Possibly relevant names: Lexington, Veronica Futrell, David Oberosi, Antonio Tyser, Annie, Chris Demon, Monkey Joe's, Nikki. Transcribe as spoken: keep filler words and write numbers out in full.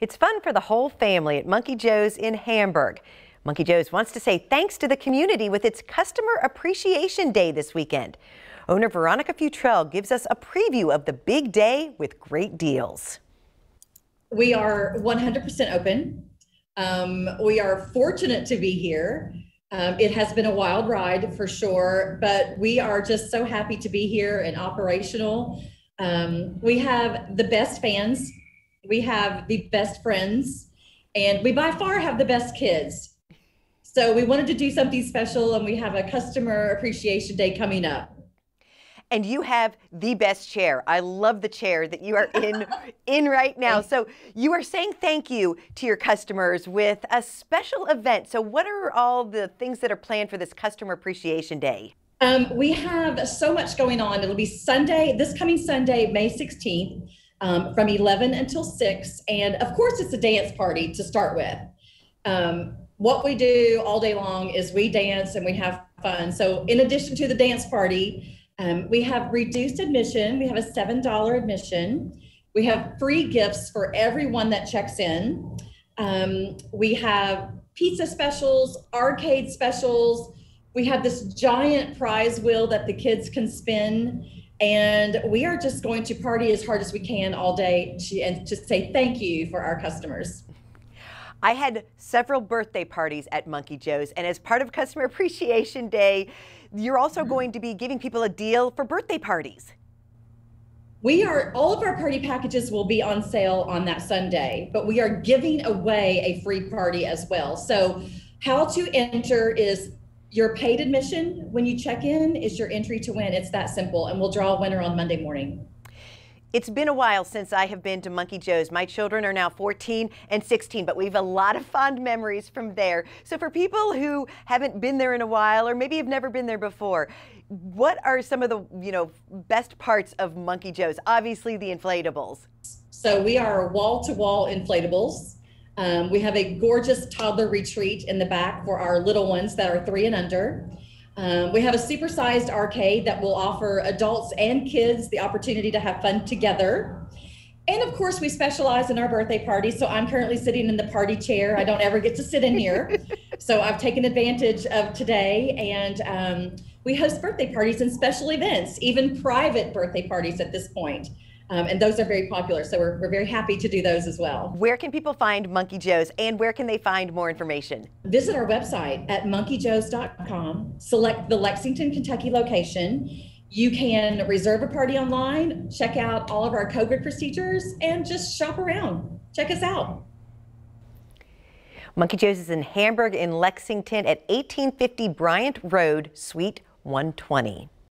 It's fun for the whole family at Monkey Joe's in Hamburg. Monkey Joe's wants to say thanks to the community with its Customer Appreciation Day this weekend. Owner Veronica Futrell gives us a preview of the big day with great deals. We are one hundred percent open. Um, we are fortunate to be here. Um, it has been a wild ride for sure, but we are just so happy to be here and operational. Um, we have the best fans. We have the best friends, and we by far have the best kids. So we wanted to do something special, and we have a Customer Appreciation Day coming up. And you have the best chair. I love the chair that you are in, in right now. So you are saying thank you to your customers with a special event. So what are all the things that are planned for this Customer Appreciation Day? Um, we have so much going on. It'll be Sunday, this coming Sunday, May sixteenth. Um, from eleven until six. And of course, it's a dance party to start with. Um, what we do all day long is we dance and we have fun. So in addition to the dance party, um, we have reduced admission. We have a seven dollar admission. We have free gifts for everyone that checks in. Um, we have pizza specials, arcade specials. We have this giant prize wheel that the kids can spin. And we are just going to party as hard as we can all day to, and to say thank you for our customers. I had several birthday parties at Monkey Joe's, and as part of Customer Appreciation Day, you're also mm-hmm. going to be giving people a deal for birthday parties. We are, all of our party packages will be on sale on that Sunday, but we are giving away a free party as well. So how to enter is your paid admission when you check in is your entry to win. It's that simple, and we'll draw a winner on Monday morning. It's been a while since I have been to Monkey Joe's. My children are now fourteen and sixteen, but we have a lot of fond memories from there. So for people who haven't been there in a while or maybe have never been there before, what are some of the you know best parts of Monkey Joe's? Obviously the inflatables. So we are wall-to-wall inflatables. Um, we have a gorgeous toddler retreat in the back for our little ones that are three and under. Um, we have a supersized arcade that will offer adults and kids the opportunity to have fun together. And of course, we specialize in our birthday party. So I'm currently sitting in the party chair. I don't ever get to sit in here. So I've taken advantage of today. And um, we host birthday parties and special events, even private birthday parties at this point. Um, and those are very popular, so we're, we're very happy to do those as well. Where can people find Monkey Joe's, and where can they find more information? Visit our website at monkey joes dot com, select the Lexington, Kentucky location. You can reserve a party online, check out all of our COVID procedures, and just shop around. Check us out. Monkey Joe's is in Hamburg in Lexington at eighteen fifty Bryant Road, Suite one twenty.